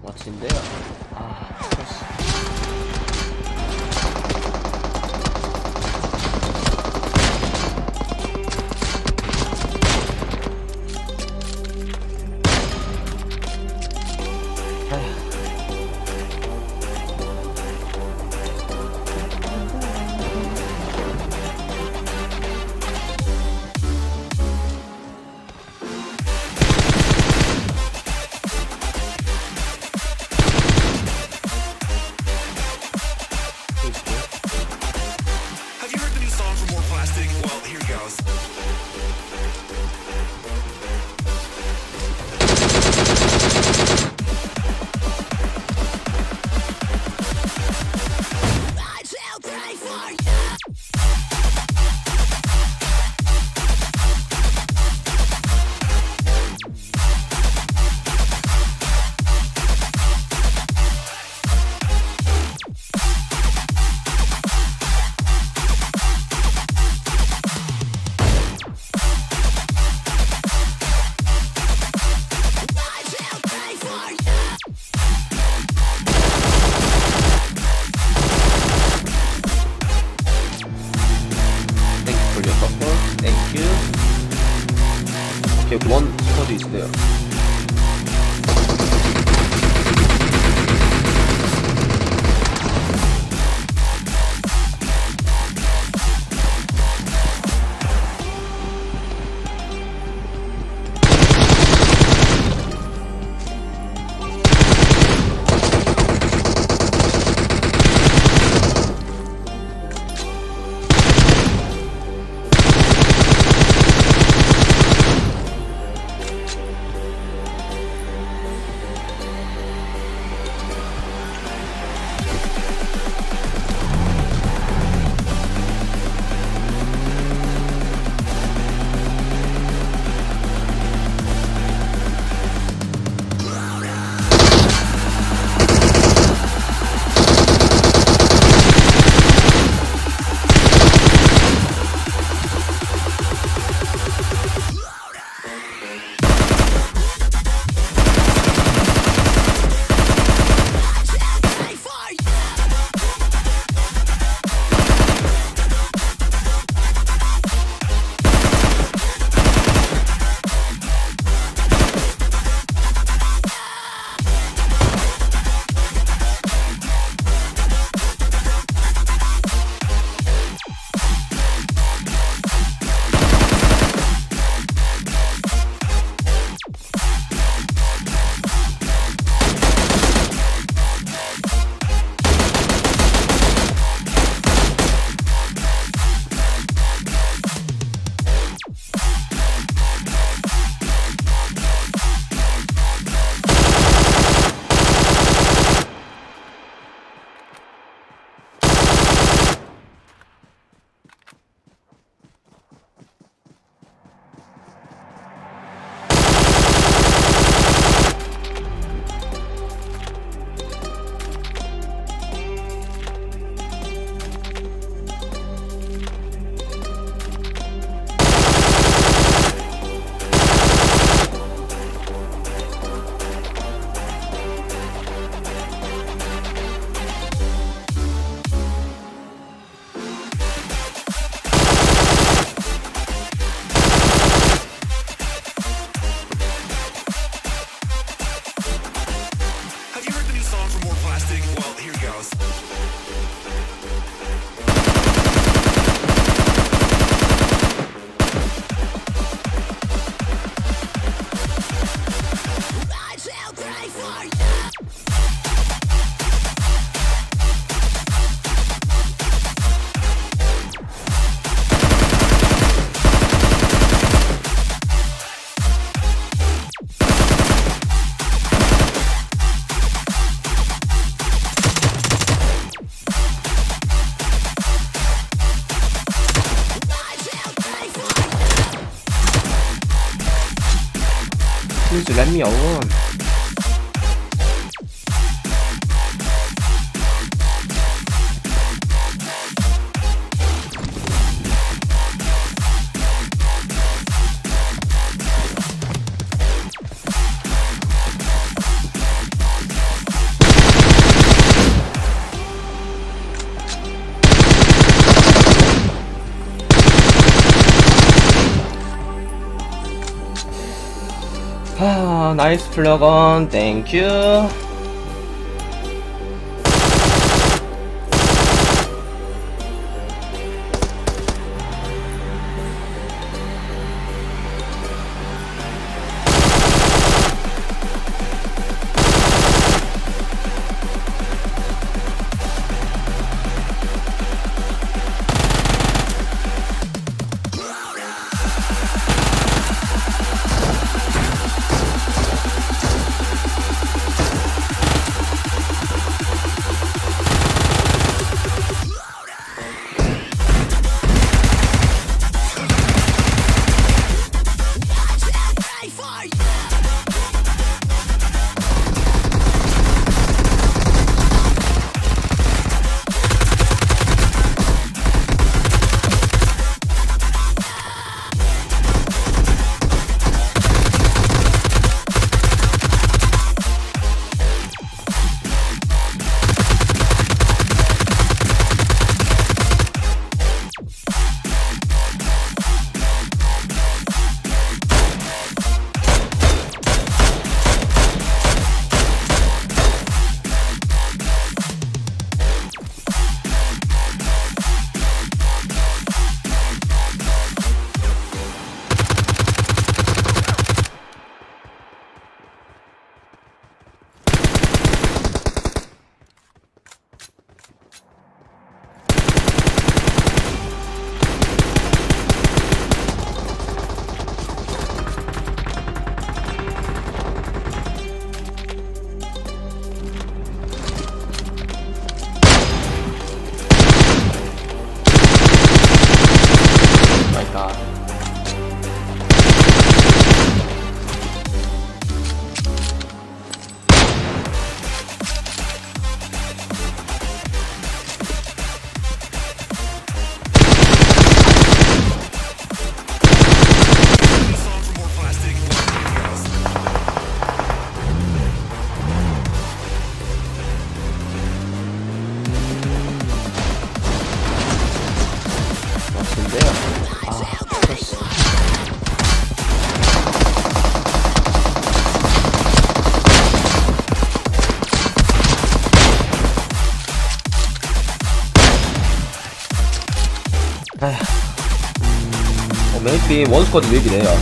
What's in there? Ah, of please let me alone. 나이스 플러건 땡큐. maybe one squad will be there.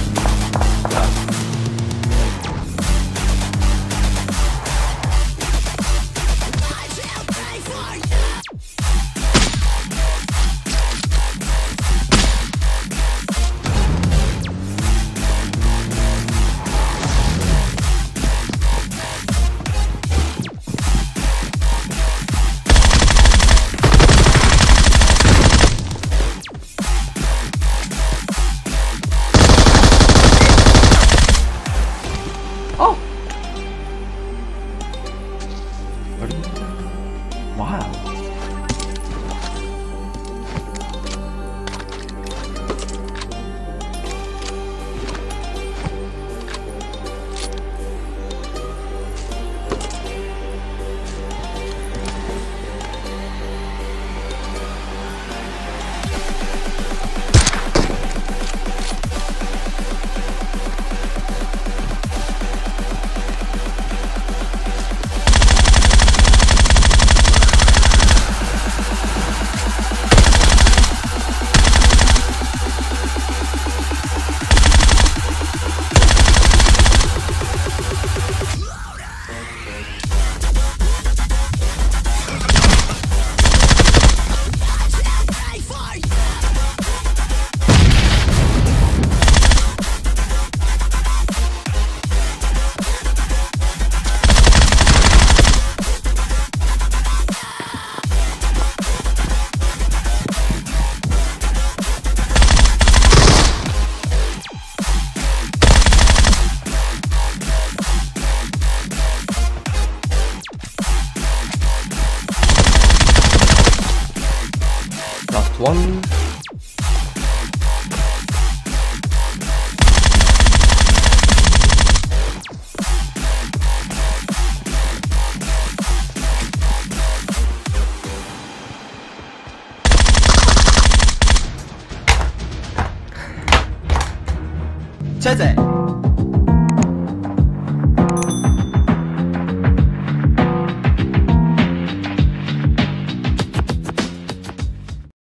One. Chase it.